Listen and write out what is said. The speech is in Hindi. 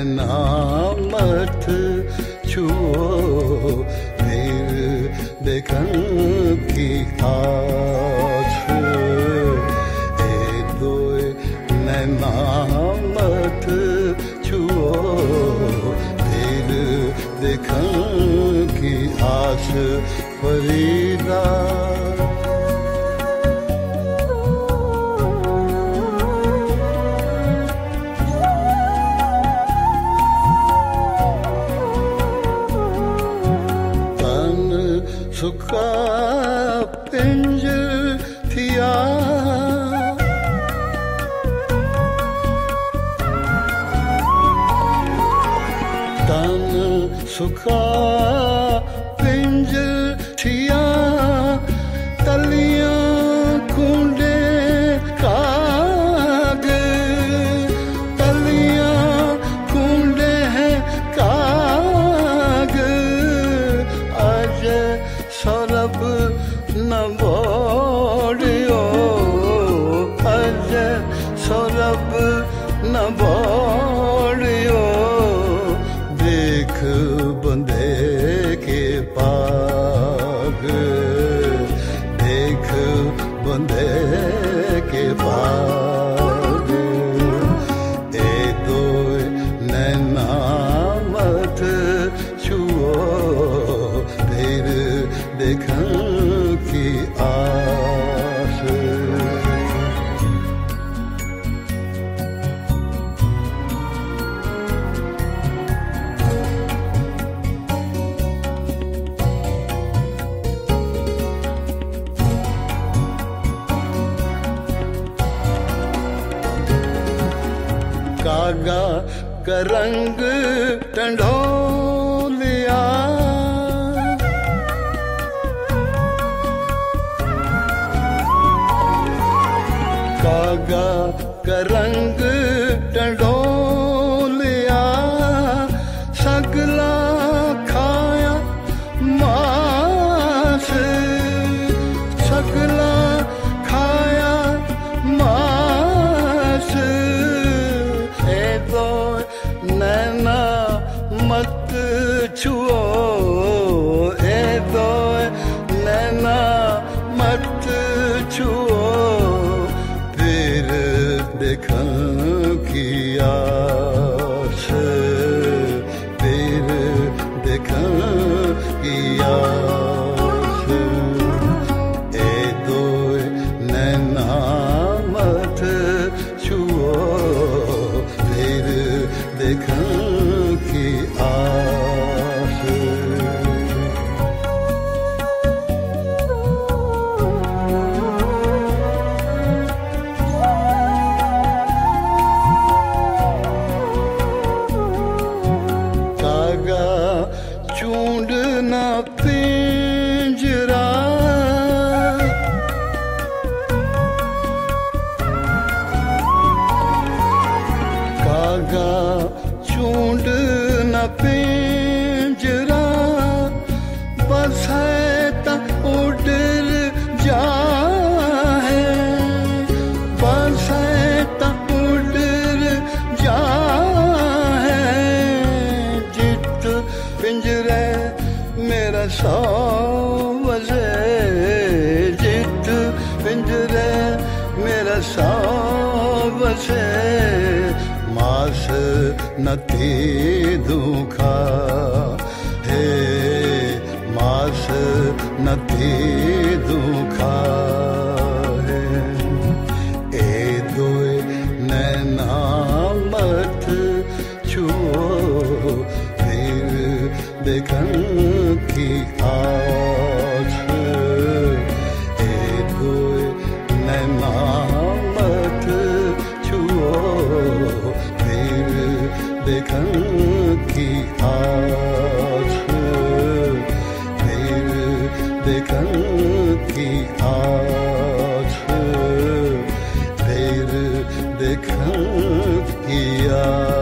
कहना मत छुओ पीर देखन की आस, ए दोए नैना मत छुओ पीर देखन की आस। फरीदा सुखा पिंजर थिया तन सुखा पिंजर थिया तलिया खूंडे काग, तलिया खूंडे हैं काग। आज सौरभ न बोड़ियो, आज सौरभ न बोड़ियो, देख बंदे के पाग, देख बंदे के पाग। ए दो नैना मत छुओ पीर देखन की आस। कागा करंग टंडोलिया करंग टंडोलिया सगला खाया मास, सगला खाया मास। ए दो नैना मत छुओ, ए दो नैना मत छुओ देखन की आस, पीर देखन की आस। ए दो नैना मत छुओ पीर देखन की आस। चूंडना पिंजरा, कागा चूंडना पिंजरा, बस है ता उड़ जाए, बस है ता उड़ जाए। जित पिंजरे मेरा सावजे, जित पिंजरे मेरा सावजे, मास नती धोखा हे, मास नती धोखा है। ए दो नैना मत छुओ पीर देखन की आस, ए दो नैना मत छुओ पीर देखन की आस, पीर देखन की आस, पीर देखन की आस।